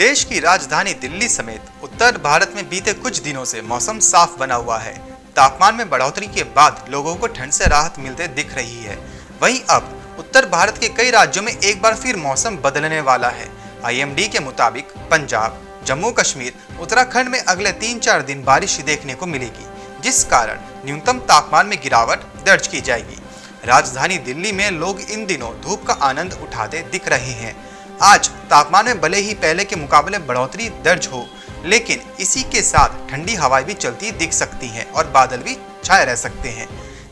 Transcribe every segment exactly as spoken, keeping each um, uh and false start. देश की राजधानी दिल्ली समेत उत्तर भारत में बीते कुछ दिनों से मौसम साफ बना हुआ है। तापमान में बढ़ोतरी के बाद लोगों को ठंड से राहत मिलते दिख रही है। वहीं अब उत्तर भारत के कई राज्यों में एक बार फिर मौसम बदलने वाला है। आई एम डी के मुताबिक पंजाब, जम्मू कश्मीर, उत्तराखंड में अगले तीन चार दिन बारिश देखने को मिलेगी, जिस कारण न्यूनतम तापमान में गिरावट दर्ज की जाएगी। राजधानी दिल्ली में लोग इन दिनों धूप का आनंद उठाते दिख रहे हैं। आज तापमान में भले ही पहले के मुकाबले बढ़ोतरी दर्ज हो, लेकिन इसी के साथ ठंडी हवाएं भी चलती दिख सकती हैं और बादल भी छाए रह सकते हैं।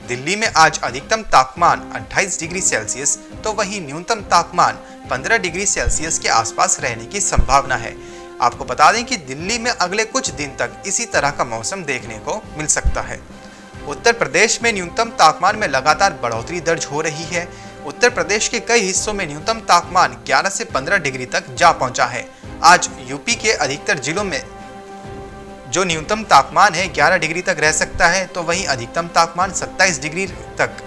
दिल्ली में आज अधिकतम तापमान अट्ठाईस डिग्री सेल्सियस तो वहीं न्यूनतम तापमान पंद्रह डिग्री सेल्सियस के आसपास रहने की संभावना है। आपको बता दें कि दिल्ली में अगले कुछ दिन तक इसी तरह का मौसम देखने को मिल सकता है। उत्तर प्रदेश में न्यूनतम तापमान में लगातार बढ़ोतरी दर्ज हो रही है। उत्तर प्रदेश के कई हिस्सों में न्यूनतम तापमान ग्यारह से पंद्रह डिग्री तक जा पहुंचा है। आज यूपी के अधिकतर जिलों में जो न्यूनतम तापमान है ग्यारह डिग्री तक रह सकता है, तो वहीं अधिकतम तापमान सत्ताईस डिग्री तक।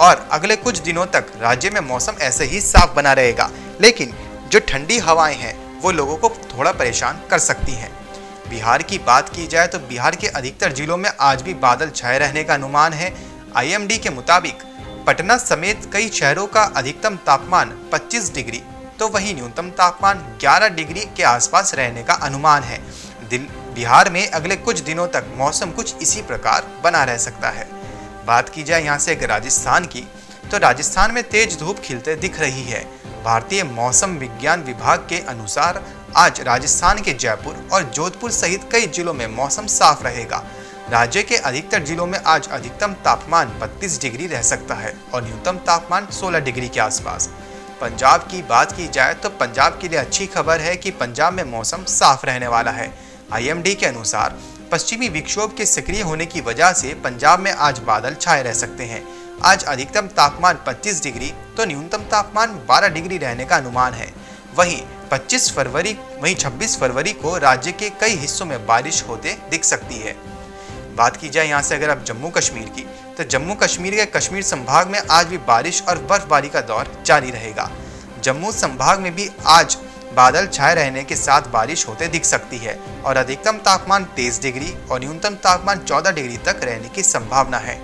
और अगले कुछ दिनों तक राज्य में मौसम ऐसे ही साफ बना रहेगा, लेकिन जो ठंडी हवाएं हैं वो लोगों को थोड़ा परेशान कर सकती हैं। बिहार की बात की जाए तो बिहार के अधिकतर जिलों में आज भी बादल छाए रहने का अनुमान है। आई एम डी के मुताबिक पटना समेत कई शहरों का अधिकतम तापमान पच्चीस डिग्री तो वहीं न्यूनतम तापमान ग्यारह डिग्री के आसपास रहने का अनुमान है। दिल बिहार में अगले कुछ दिनों तक मौसम कुछ इसी प्रकार बना रह सकता है। बात की जाए यहाँ से राजस्थान की, तो राजस्थान में तेज धूप खिलते दिख रही है। भारतीय मौसम विज्ञान विभाग के अनुसार आज राजस्थान के जयपुर और जोधपुर सहित कई जिलों में मौसम साफ रहेगा। राज्य के अधिकतर जिलों में आज अधिकतम तापमान बत्तीस डिग्री रह सकता है और न्यूनतम तापमान सोलह डिग्री के आसपास। पंजाब की बात की जाए तो पंजाब के लिए अच्छी खबर है कि पंजाब में मौसम साफ रहने वाला है। आई एम डी के अनुसार पश्चिमी विक्षोभ के सक्रिय होने की वजह से पंजाब में आज बादल छाए रह सकते हैं। आज अधिकतम तापमान पच्चीस डिग्री तो न्यूनतम तापमान बारह डिग्री रहने का अनुमान है। वहीं पच्चीस फरवरी वहीं छब्बीस फरवरी को राज्य के कई हिस्सों में बारिश होते दिख सकती है। बात की जाए यहाँ से अगर आप जम्मू कश्मीर की, तो जम्मू कश्मीर के कश्मीर संभाग में आज भी बारिश और बर्फबारी का दौर जारी रहेगा। जम्मू संभाग में भी आज बादल छाए रहने के साथ बारिश होते दिख सकती है और अधिकतम तापमान तेईस डिग्री और न्यूनतम तापमान चौदह डिग्री तक रहने की संभावना है।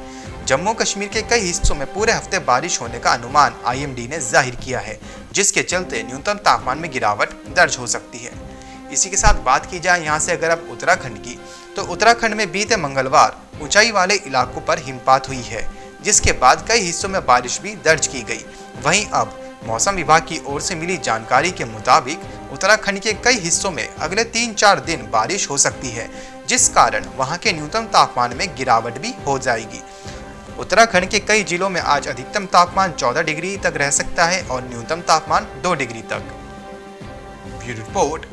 जम्मू कश्मीर के कई हिस्सों में पूरे हफ्ते बारिश होने का अनुमान आई एम डी ने जाहिर किया है, जिसके चलते न्यूनतम तापमान में गिरावट दर्ज हो सकती है। इसी के साथ बात की जाए यहाँ से अगर आप उत्तराखंड की, तो उत्तराखंड में बीते मंगलवार ऊंचाई वाले इलाकों पर हिमपात हुई है, जिसके बाद कई हिस्सों में बारिश भी दर्ज की गई। वहीं अब मौसम विभाग की ओर से मिली जानकारी के मुताबिक उत्तराखंड के कई हिस्सों में अगले तीन चार दिन बारिश हो सकती है, जिस कारण वहाँ के न्यूनतम तापमान में गिरावट भी हो जाएगी। उत्तराखंड के कई जिलों में आज अधिकतम तापमान चौदह डिग्री तक रह सकता है और न्यूनतम तापमान दो डिग्री तक। Bureau report,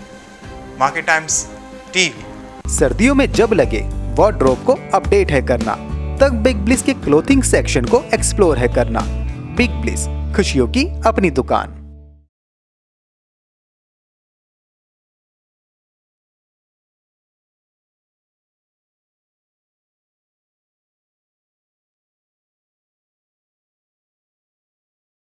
market Times TV. सर्दियों में जब लगे वार्डरोब को अपडेट है करना, तब बिग ब्लिस के क्लोथिंग सेक्शन को एक्सप्लोर है करना। बिग ब्लिस, खुशियों की अपनी दुकान।